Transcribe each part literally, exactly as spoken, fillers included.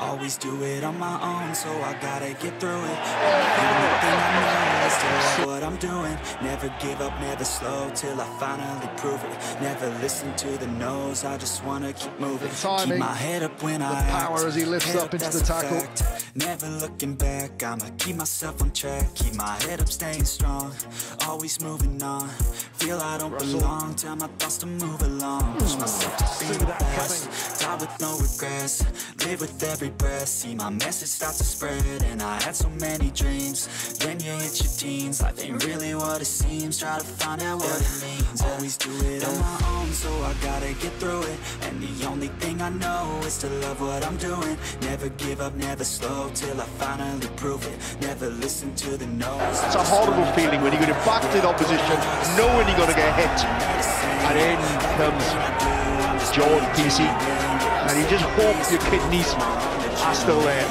Always do it on my own, so I gotta get through it. The only thing I know is to know what I'm doing. Never give up, never slow, till I finally prove it. Never listen to the no's, I just wanna keep moving. Keep my head up when I act. The power as he lifts up into the tackle. Never looking back, I'ma keep myself on track. Keep my head up, staying strong, always moving on. Feel I don't belong, tell my thoughts to move along. Push myself to be the best, die with no regrets. Live with every breath, see my message start to spread. And I had so many dreams, then you hit your teens. Life ain't really what it seems, try to find out what it means. Always do it on my own, so I gotta get through it. And the only thing I know is to love what I'm doing. Never give up, never slow, till I finally prove it. Never listen to the no's. It's a horrible feeling when you get backed in opposition, knowing you're gonna get hit. And in comes George Pisi. And you just hope your kidneys are still there.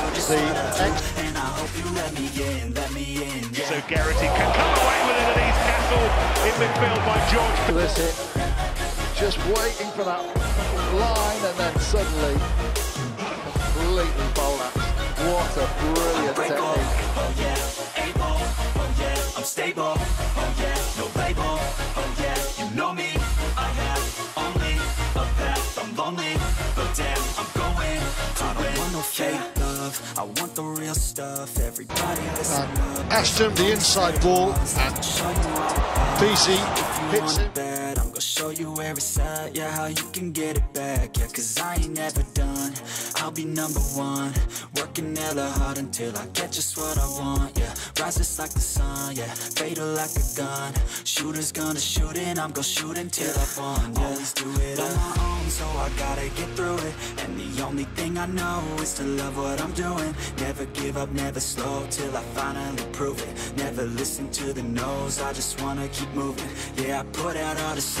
And I hope you let me in, let me in. So Geraghty can come away with it, and he's castled in midfield by George. That's it. Just waiting for that line, and then suddenly completely bowled. What a brilliant technique. Oh yeah, eight ball. Oh yeah, I'm stable. Oh yeah, no play ball. Oh yeah, you know me. I have only a path. I'm lonely. Fake love, I want the real stuff. Everybody listen up. Ashton, the inside ball, and Pisi hits it. I'm gonna show you every side, yeah, how you can get it back. Yeah, cause I ain't never done. I'll be number one, working hella hard until I get just what I want. Yeah, rises like the sun, yeah, fatal like a gun. Shooters gonna shoot, and I'm gonna shoot until I fall. Yeah. Always do it on my own, so I gotta get through it. And the only thing I know is to love what I'm doing. Never give up, never slow, till I finally prove it. Never listen to the no's, I just wanna keep moving. Yeah, I put out all this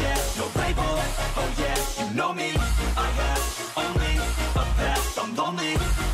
yeah, no label, oh yeah, you know me, I have only a path, I'm lonely.